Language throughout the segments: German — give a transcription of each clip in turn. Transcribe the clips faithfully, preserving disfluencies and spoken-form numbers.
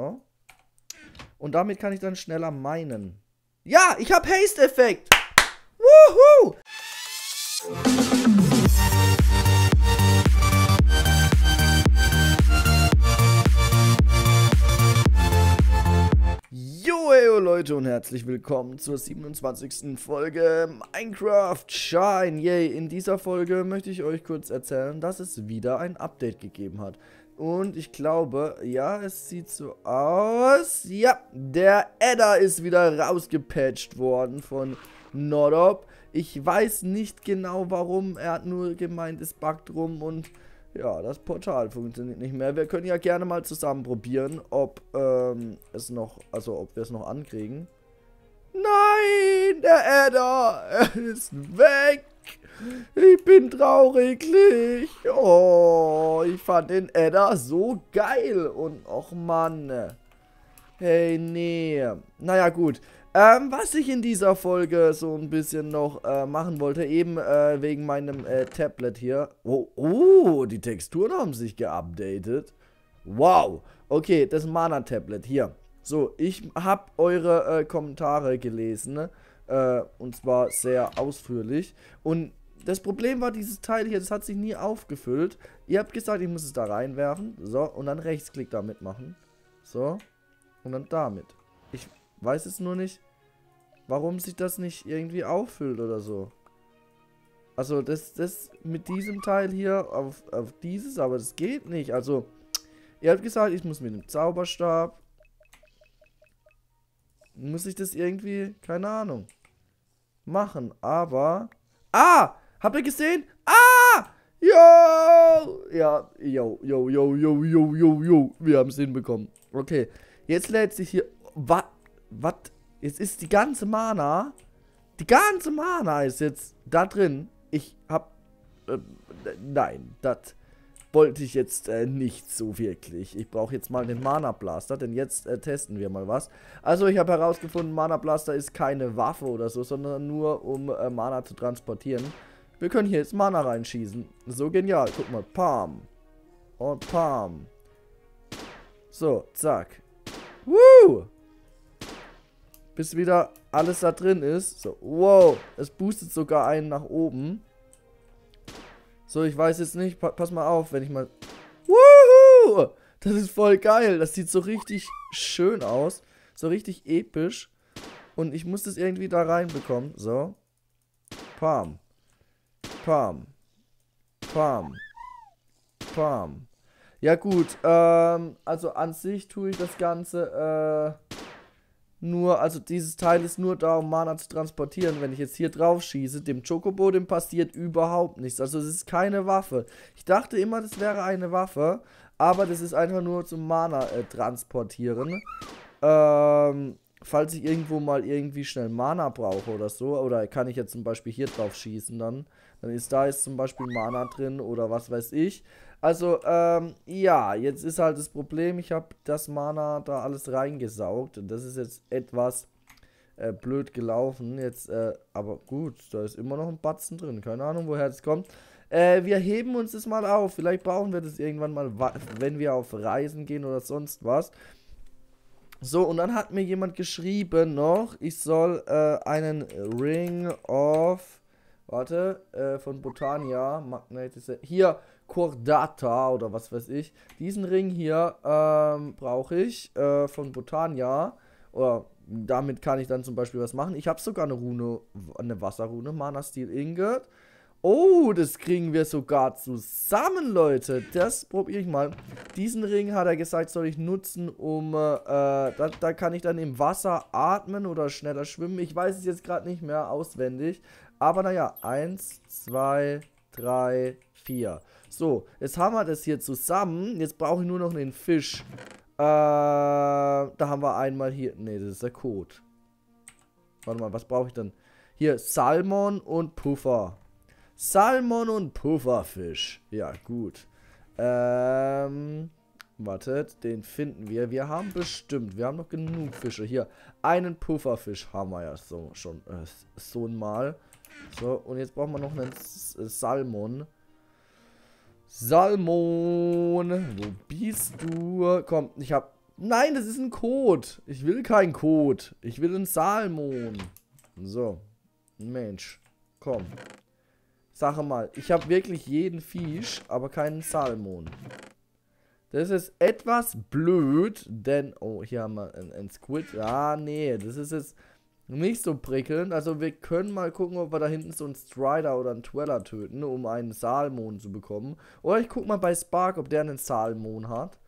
Ja. Und damit kann ich dann schneller minen. Ja, ich habe Haste-Effekt. Woohoo! Jojo Leute und herzlich willkommen zur siebenundzwanzigsten Folge Minecraft Shine. Yay, in dieser Folge möchte ich euch kurz erzählen, dass es wieder ein Update gegeben hat. Und ich glaube, ja, es sieht so aus. Ja, der Edda ist wieder rausgepatcht worden von Nordop. Ich weiß nicht genau warum, er hat nur gemeint, es buggt rum und ja, das Portal funktioniert nicht mehr. Wir können ja gerne mal zusammen probieren, ob ähm, es noch, also ob wir es noch ankriegen. Nein, der Edda, er ist weg. Ich bin traurig. Oh, ich fand den Edda so geil. Und och Mann. Hey, nee. Naja, gut. Ähm, was ich in dieser Folge so ein bisschen noch äh, machen wollte, eben äh, wegen meinem äh, Tablet hier. Oh, oh, die Texturen haben sich geupdatet. Wow. Okay, das Mana-Tablet hier. So, ich habe eure äh, Kommentare gelesen, ne? Äh, und zwar sehr ausführlich. Und das Problem war, dieses Teil hier, das hat sich nie aufgefüllt. Ihr habt gesagt, ich muss es da reinwerfen. So, und dann Rechtsklick damit machen. So, und dann damit. Ich weiß es nur nicht, warum sich das nicht irgendwie auffüllt oder so. Also, das, das mit diesem Teil hier auf, auf dieses, aber das geht nicht. Also, ihr habt gesagt, ich muss mit dem Zauberstab. Muss ich das irgendwie, keine Ahnung, machen, aber... Ah! Habt ihr gesehen? Ah! Yo! Ja, yo, yo, yo, yo, yo, yo, yo. Wir haben es hinbekommen. Okay, jetzt lädt sich hier... Was? Was? Jetzt ist die ganze Mana. Die ganze Mana ist jetzt da drin. Ich hab... Äh, nein, das wollte ich jetzt äh, nicht so wirklich. Ich brauche jetzt mal den Mana Blaster, denn jetzt äh, testen wir mal was. Also ich habe herausgefunden, Mana Blaster ist keine Waffe oder so, sondern nur um äh, Mana zu transportieren. Wir können hier jetzt Mana reinschießen. So genial. Guck mal. Pam. Und pam. So, zack. Woo! Bis wieder alles da drin ist. So, wow. Es boostet sogar einen nach oben. So, ich weiß jetzt nicht, pa pass mal auf, wenn ich mal... Woohoo! Das ist voll geil, das sieht so richtig schön aus, so richtig episch und ich muss das irgendwie da reinbekommen, so. Pam, pam, pam, pam. Ja gut, ähm, also an sich tue ich das Ganze, äh, nur, also dieses Teil ist nur da, um Mana zu transportieren. Wenn ich jetzt hier drauf schieße, dem Chocobo, dem passiert überhaupt nichts. Also es ist keine Waffe. Ich dachte immer, das wäre eine Waffe, aber das ist einfach nur zum Mana äh, transportieren. Ähm, falls ich irgendwo mal irgendwie schnell Mana brauche oder so, oder kann ich jetzt zum Beispiel hier drauf schießen dann, dann ist da jetzt zum Beispiel Mana drin oder was weiß ich. Also, ähm, ja, jetzt ist halt das Problem, ich habe das Mana da alles reingesaugt und das ist jetzt etwas äh, blöd gelaufen, jetzt, äh, aber gut, da ist immer noch ein Batzen drin, keine Ahnung, woher das kommt. Äh, wir heben uns das mal auf, vielleicht brauchen wir das irgendwann mal, wenn wir auf Reisen gehen oder sonst was. So, und dann hat mir jemand geschrieben noch, ich soll äh, einen Ring of... Warte, äh, von Botania, Magnetische, hier, Cordata oder was weiß ich. Diesen Ring hier ähm, brauche ich äh, von Botania. Oder damit kann ich dann zum Beispiel was machen. Ich habe sogar eine Rune, eine Wasserrune, Mana Steel Ingot. Oh, das kriegen wir sogar zusammen, Leute. Das probiere ich mal. Diesen Ring, hat er gesagt, soll ich nutzen, um... Äh, da, da kann ich dann im Wasser atmen oder schneller schwimmen. Ich weiß es jetzt gerade nicht mehr auswendig. Aber naja, eins, zwei, drei, vier. So, jetzt haben wir das hier zusammen. Jetzt brauche ich nur noch den Fisch. Äh, da haben wir einmal hier... Ne, das ist der Code. Warte mal, was brauche ich denn? Hier, Salmon und Puffer. Salmon und Pufferfisch. Ja, gut. Ähm, wartet, den finden wir. Wir haben bestimmt, wir haben noch genug Fische. Hier, einen Pufferfisch haben wir ja so, schon äh, so mal. So, und jetzt brauchen wir noch einen S Salmon. Salmon, wo bist du? Komm, ich habe Nein, das ist ein Code. Ich will keinen Code. Ich will einen Salmon. So. Mensch. Komm. Sache mal. Ich habe wirklich jeden Fisch, aber keinen Salmon. Das ist etwas blöd, denn... Oh, hier haben wir einen, einen Squid. Ah, nee. Das ist jetzt nicht so prickelnd. Also wir können mal gucken, ob wir da hinten so einen Strider oder einen Tweller töten, um einen Salmon zu bekommen. Oder ich guck mal bei Spark, ob der einen Salmon hat.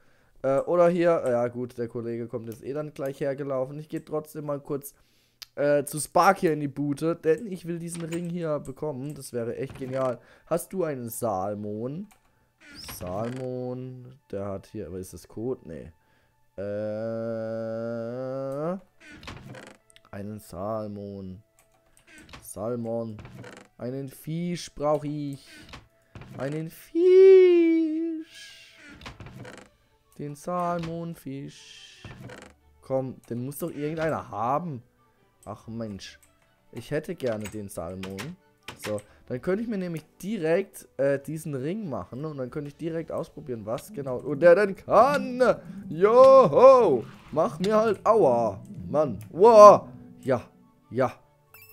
Oder hier, ja gut, der Kollege kommt jetzt eh dann gleich hergelaufen. Ich gehe trotzdem mal kurz äh, zu Spark hier in die Bude, denn ich will diesen Ring hier bekommen. Das wäre echt genial. Hast du einen Salmon? Salmon, der hat hier, aber ist das Code? Nee. Äh, einen Salmon. Salmon. Einen Fisch brauche ich. Einen Fisch. Den Salmonfisch. Komm, den muss doch irgendeiner haben. Ach Mensch. Ich hätte gerne den Salmon. So, dann könnte ich mir nämlich direkt äh, diesen Ring machen. Und dann könnte ich direkt ausprobieren, was genau. Und der denn kann. Joho. Mach mir halt. Aua. Mann. Wow. Ja. Ja.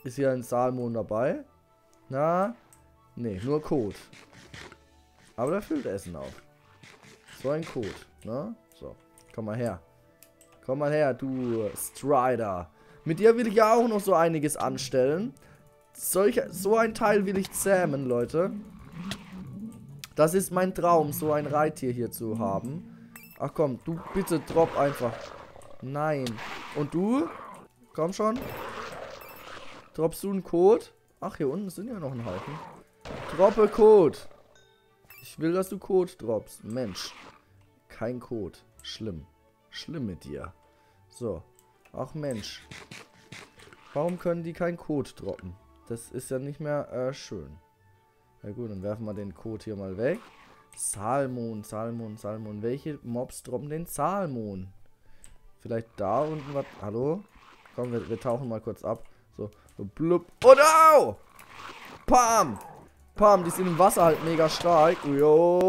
Ist hier ein Salmon dabei? Na? Nee, nur Kot. Aber da füllt Essen auf. So ein Code, ne? So, komm mal her. Komm mal her, du Strider. Mit dir will ich ja auch noch so einiges anstellen. Solch, so ein Teil will ich zähmen, Leute. Das ist mein Traum, so ein Reittier hier zu haben. Ach komm, du bitte drop einfach. Nein. Und du? Komm schon. Droppst du einen Code? Ach, hier unten sind ja noch ein Haufen. Droppe Code. Ich will, dass du Code droppst. Mensch. Kein Code. Schlimm. Schlimm mit dir. So. Ach Mensch. Warum können die keinen Code droppen? Das ist ja nicht mehr äh, schön. Na gut, dann werfen wir den Code hier mal weg. Salmon, Salmon, Salmon. Welche Mobs droppen den Salmon? Vielleicht da unten was. Hallo? Komm, wir, wir tauchen mal kurz ab. So. Blub. Oh no! Pam! Pam, die sind im Wasser halt mega stark. Oh,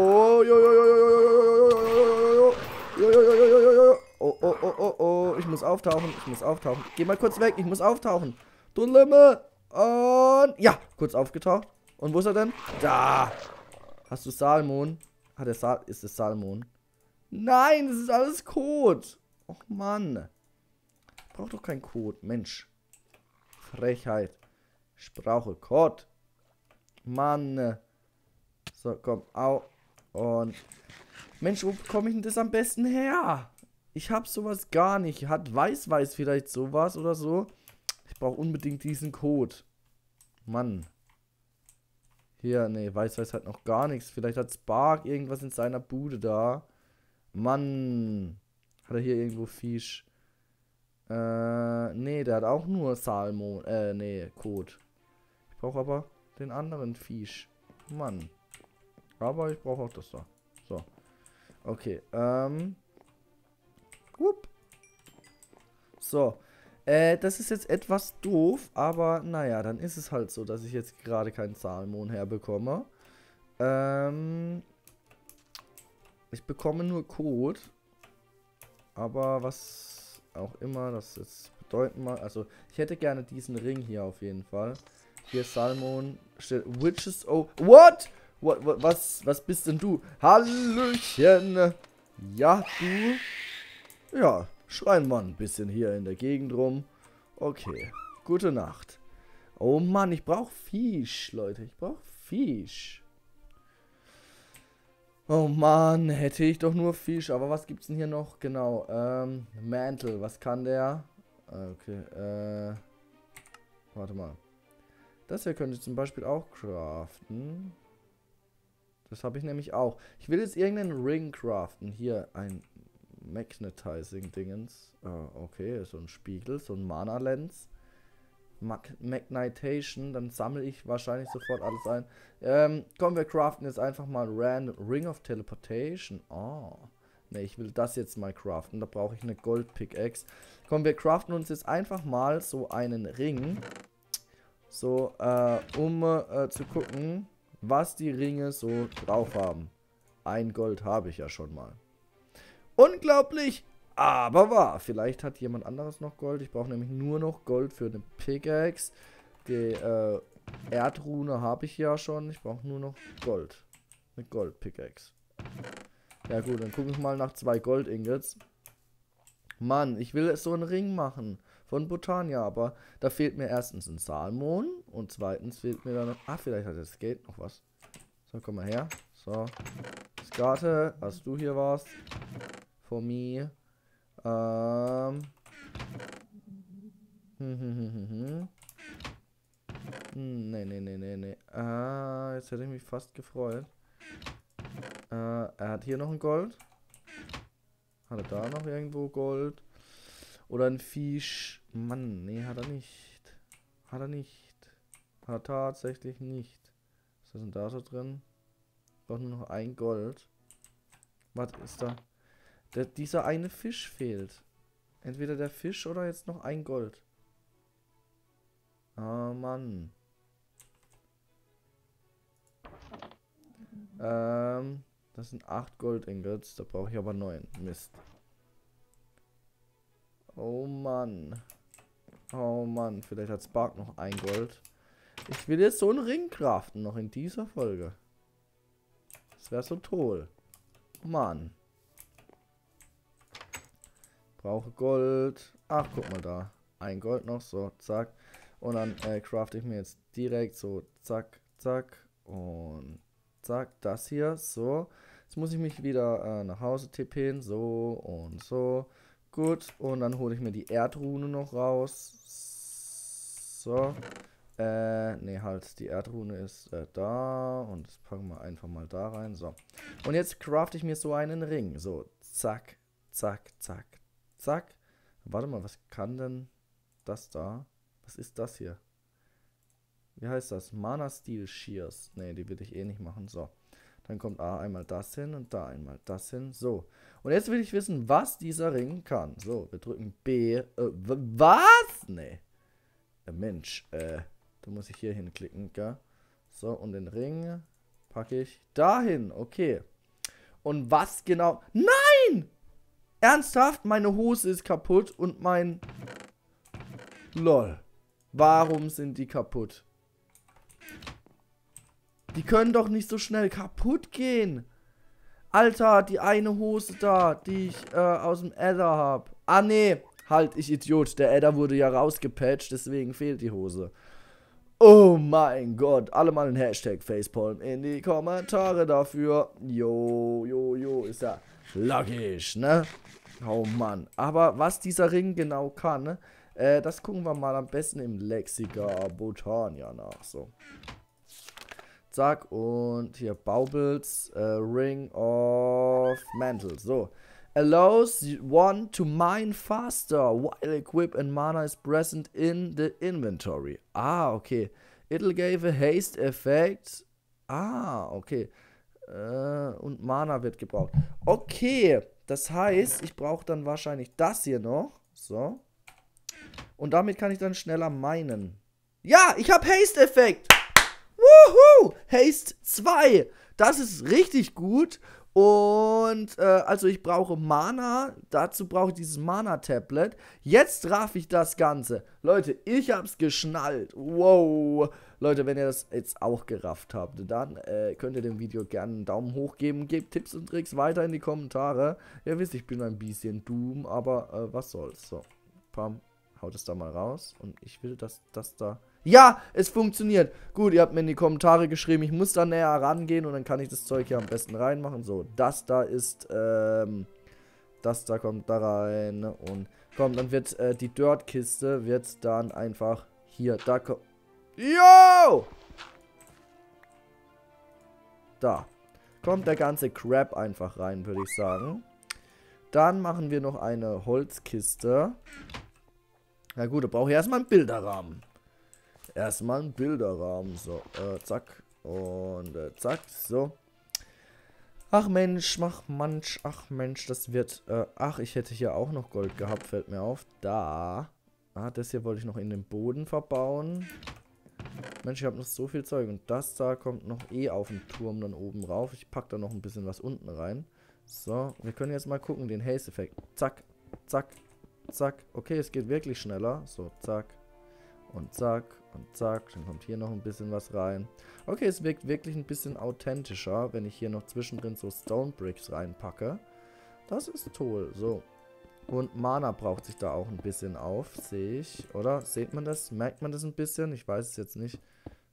oh, oh, oh, oh. Ich muss auftauchen, ich muss auftauchen. Geh mal kurz weg, ich muss auftauchen. Du Limme. Und ja, kurz aufgetaucht. Und wo ist er denn? Da. Hast du Salmon? Hat er Sal ist es Salmon? Nein, das ist alles Code. Och Mann. Braucht doch kein Code, Mensch. Frechheit. Ich brauche Code. Mann. So, komm, au. Und. Mensch, wo bekomme ich denn das am besten her? Ich hab sowas gar nicht. Hat Weißweiß vielleicht sowas oder so? Ich brauche unbedingt diesen Code. Mann. Hier, nee, Weißweiß hat noch gar nichts. Vielleicht hat Spark irgendwas in seiner Bude da. Mann. Hat er hier irgendwo Fisch? Äh, nee, der hat auch nur Salmon. Äh, nee, Code. Ich brauche aber den anderen Fisch. Mann. Aber ich brauche auch das da. So. Okay. Ähm. Hup. So. Äh, das ist jetzt etwas doof. Aber naja, dann ist es halt so, dass ich jetzt gerade keinen Salmon herbekomme. Ähm. Ich bekomme nur Code. Aber was auch immer das jetzt bedeuten mag. Also, ich hätte gerne diesen Ring hier auf jeden Fall. Hier Salmon steht Witches. Oh, what? What, what? Was? Was bist denn du? Hallöchen. Ja, du. Ja, schreien wir ein bisschen hier in der Gegend rum. Okay. Gute Nacht. Oh Mann, ich brauche Fisch, Leute. Ich brauche Fisch. Oh Mann, hätte ich doch nur Fisch. Aber was gibt's denn hier noch? Genau. Ähm, Mantle. Was kann der? Okay. Äh, warte mal. Das hier könnte ich zum Beispiel auch craften. Das habe ich nämlich auch. Ich will jetzt irgendeinen Ring craften. Hier ein Magnetizing-Dingens. Ah, okay, so ein Spiegel, so ein Mana-Lens. Mag Magnetation, dann sammle ich wahrscheinlich sofort alles ein. Ähm, komm, wir craften jetzt einfach mal random Ring of Teleportation. Oh. Ne, ich will das jetzt mal craften. Da brauche ich eine Gold-Pickaxe. Komm, wir craften uns jetzt einfach mal so einen Ring. So, äh, um äh, zu gucken, was die Ringe so drauf haben. Ein Gold habe ich ja schon mal. Unglaublich! aber wahr. Vielleicht hat jemand anderes noch Gold. Ich brauche nämlich nur noch Gold für eine Pickaxe. Die äh, Erdrune habe ich ja schon. Ich brauche nur noch Gold. Eine Gold-Pickaxe. Ja gut, dann gucke ich mal nach zwei Gold-Ingots. Mann, ich will so einen Ring machen von Botania, aber da fehlt mir erstens ein Salmon und zweitens fehlt mir dann noch... Ah, vielleicht hat der Skate noch was. So, komm mal her. So. Skate, hast du hier was? For me. Ähm. Hm, hm, hm, hm, hm. Hm, nee, nee, nee, nee, nee. Ah, jetzt hätte ich mich fast gefreut. Äh, er hat hier noch ein Gold. Hat er da noch irgendwo Gold? Oder ein Fisch? Mann, nee, hat er nicht. Hat er nicht. Hat er tatsächlich nicht. Was ist denn da so drin? Braucht nur noch ein Gold. Was ist da? Der, dieser eine Fisch fehlt. Entweder der Fisch oder jetzt noch ein Gold. Ah, Mann. Ähm, das sind acht Gold-Ingots. Da brauche ich aber neun. Mist. Oh Mann. Oh Mann. Vielleicht hat Spark noch ein Gold. Ich will jetzt so einen Ring craften. Noch in dieser Folge. Das wäre so toll. Mann. Brauche Gold. Ach, guck mal da. Ein Gold noch. So, zack. Und dann äh, crafte ich mir jetzt direkt so. Zack, zack. Und zack. Das hier. So. Jetzt muss ich mich wieder äh, nach Hause tippen. So und so. Gut, und dann hole ich mir die Erdrune noch raus. So. Äh, ne, halt, die Erdrune ist äh, da. Und das packen wir einfach mal da rein. So. Und jetzt crafte ich mir so einen Ring. So, zack, zack, zack, zack. Warte mal, was kann denn das da? Was ist das hier? Wie heißt das? Mana Steel Shears. Ne, die will ich eh nicht machen. So. Dann kommt da einmal das hin und da einmal das hin. So. Und jetzt will ich wissen, was dieser Ring kann. So, wir drücken B. Äh, was? Nee. Der Mensch. Äh, da muss ich hier hinklicken, gell? So, und den Ring packe ich dahin. Okay. Und was genau? Nein! Ernsthaft? Meine Hose ist kaputt und mein... Lol. Warum sind die kaputt? Die können doch nicht so schnell kaputt gehen. Alter, die eine Hose da, die ich äh, aus dem Adder habe. Ah, nee. Halt, ich Idiot. Der Adder wurde ja rausgepatcht, deswegen fehlt die Hose. Oh mein Gott. Alle mal einen Hashtag Facepalm in die Kommentare dafür. Jo, jo, jo. Ist ja logisch, ne? Oh Mann. Aber was dieser Ring genau kann, ne? Äh, das gucken wir mal am besten im Lexika Botania nach. So. Zack, und hier Baubles, uh, Ring of Mantle. So. Allows one to mine faster while equip and mana is present in the inventory. Ah, okay. It'll give a haste effect. Ah, okay. Uh, und Mana wird gebraucht. Okay, das heißt, ich brauche dann wahrscheinlich das hier noch. So. Und damit kann ich dann schneller minen. Ja, ich habe Haste-Effekt. Wuhu! Haste zwei. Das ist richtig gut. Und, äh, also ich brauche Mana. Dazu brauche ich dieses Mana-Tablet. Jetzt raff ich das Ganze. Leute, ich hab's geschnallt. Wow. Leute, wenn ihr das jetzt auch gerafft habt, dann äh, könnt ihr dem Video gerne einen Daumen hoch geben. Gebt Tipps und Tricks weiter in die Kommentare. Ihr wisst, ich bin ein bisschen dumm, aber äh, was soll's. So, pam. Haut es da mal raus. Und ich will, dass das da... Ja, es funktioniert. Gut, ihr habt mir in die Kommentare geschrieben, ich muss da näher rangehen und dann kann ich das Zeug hier am besten reinmachen. So, das da ist, ähm, das da kommt da rein und komm, dann wird äh, die Dirt-Kiste wird dann einfach hier, da kommt... Yo! Da. Kommt der ganze Crap einfach rein, würde ich sagen. Dann machen wir noch eine Holzkiste. Na gut, da brauche ich erstmal einen Bilderrahmen. Erstmal einen Bilderrahmen. So, äh, zack. Und äh, zack, so. Ach Mensch, mach manch, ach Mensch, das wird, äh, ach, ich hätte hier auch noch Gold gehabt, fällt mir auf. Da. Ah, das hier wollte ich noch in den Boden verbauen. Mensch, ich habe noch so viel Zeug. Und das da kommt noch eh auf den Turm dann oben rauf. Ich packe da noch ein bisschen was unten rein. So, wir können jetzt mal gucken, den Haze-Effekt. Zack, zack, zack. Okay, es geht wirklich schneller. So, zack und zack und zack. Dann kommt hier noch ein bisschen was rein. Okay, es wirkt wirklich ein bisschen authentischer, wenn ich hier noch zwischendrin so Stone Bricks reinpacke. Das ist toll. So. Und Mana braucht sich da auch ein bisschen auf, sehe ich, oder? Seht man das? Merkt man das ein bisschen? Ich weiß es jetzt nicht.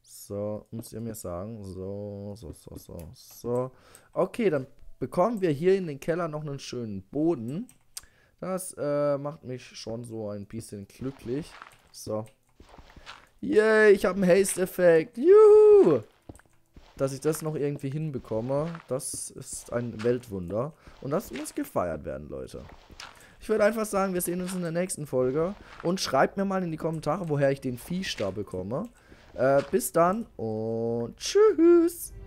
So, müsst ihr mir sagen. So, so, so, so, so. Okay, dann bekommen wir hier in den Keller noch einen schönen Boden. Das äh, macht mich schon so ein bisschen glücklich. So. Yay, ich habe einen Haste-Effekt. Juhu! Dass ich das noch irgendwie hinbekomme, das ist ein Weltwunder. Und das muss gefeiert werden, Leute. Ich würde einfach sagen, wir sehen uns in der nächsten Folge. Und schreibt mir mal in die Kommentare, woher ich den Viehstab bekomme. Äh, bis dann und tschüss.